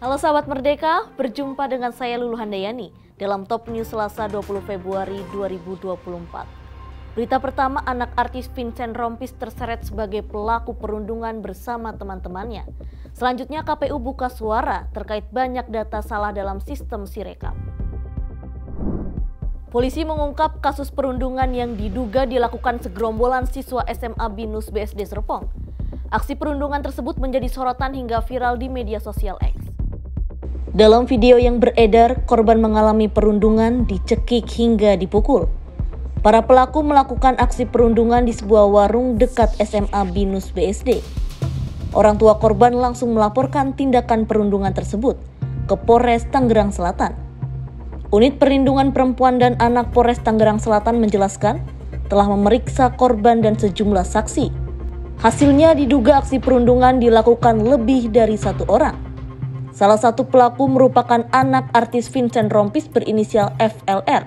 Halo sahabat Merdeka, berjumpa dengan saya Lulu Handayani dalam Top News Selasa 20 Februari 2024. Berita pertama, anak artis Vincent Rompis terseret sebagai pelaku perundungan bersama teman-temannya. Selanjutnya KPU buka suara terkait banyak data salah dalam sistem Sirekap. Polisi mengungkap kasus perundungan yang diduga dilakukan segerombolan siswa SMA Binus BSD Serpong. Aksi perundungan tersebut menjadi sorotan hingga viral di media sosial X. Dalam video yang beredar, korban mengalami perundungan, dicekik hingga dipukul. Para pelaku melakukan aksi perundungan di sebuah warung dekat SMA Binus BSD. Orang tua korban langsung melaporkan tindakan perundungan tersebut ke Polres Tangerang Selatan. Unit Perlindungan Perempuan dan Anak Polres Tangerang Selatan menjelaskan telah memeriksa korban dan sejumlah saksi. Hasilnya diduga aksi perundungan dilakukan lebih dari satu orang. Salah satu pelaku merupakan anak artis Vincent Rompis berinisial FLR.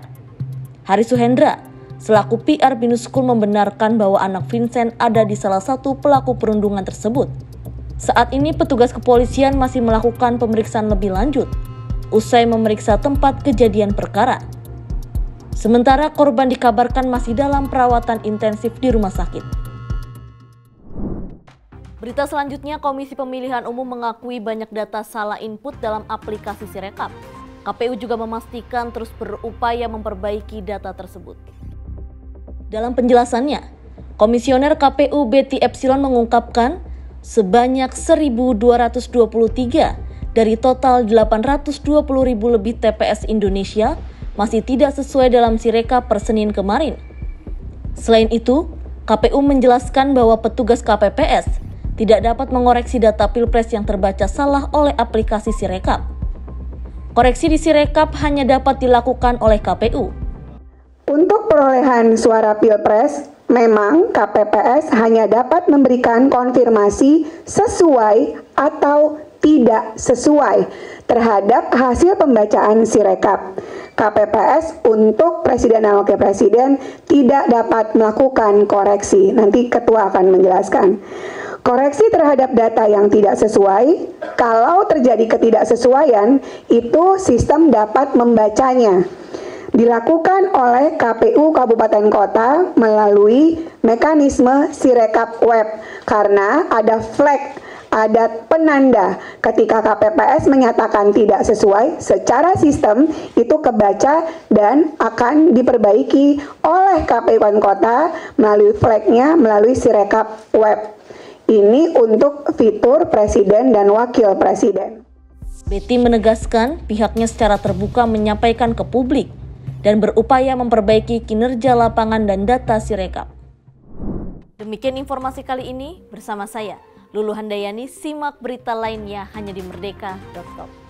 Hari Suhendra, selaku PR Binus School, membenarkan bahwa anak Vincent ada di salah satu pelaku perundungan tersebut. Saat ini petugas kepolisian masih melakukan pemeriksaan lebih lanjut, usai memeriksa tempat kejadian perkara. Sementara korban dikabarkan masih dalam perawatan intensif di rumah sakit. Berita selanjutnya, Komisi Pemilihan Umum mengakui banyak data salah input dalam aplikasi Sirekap. KPU juga memastikan terus berupaya memperbaiki data tersebut. Dalam penjelasannya, Komisioner KPU Betty Epsilon mengungkapkan sebanyak 1.223 dari total 820.000 lebih TPS Indonesia masih tidak sesuai dalam Sirekap per Senin kemarin. Selain itu, KPU menjelaskan bahwa petugas KPPS tidak dapat mengoreksi data Pilpres yang terbaca salah oleh aplikasi Sirekap. Koreksi di Sirekap hanya dapat dilakukan oleh KPU. Untuk perolehan suara Pilpres, memang KPPS hanya dapat memberikan konfirmasi sesuai atau tidak sesuai terhadap hasil pembacaan Sirekap. KPPS untuk Presiden dan Wakil Presiden tidak dapat melakukan koreksi. Nanti Ketua akan menjelaskan. Koreksi terhadap data yang tidak sesuai, kalau terjadi ketidaksesuaian, itu sistem dapat membacanya. Dilakukan oleh KPU Kabupaten Kota melalui mekanisme Sirekap Web, karena ada flag, ada penanda. Ketika KPPS menyatakan tidak sesuai, secara sistem itu kebaca dan akan diperbaiki oleh KPU Kota melalui flagnya, melalui Sirekap Web. Ini untuk fitur Presiden dan Wakil Presiden. Betty menegaskan pihaknya secara terbuka menyampaikan ke publik dan berupaya memperbaiki kinerja lapangan dan data Sirekap. Demikian informasi kali ini bersama saya, Lulu Handayani. Simak berita lainnya hanya di Merdeka.com.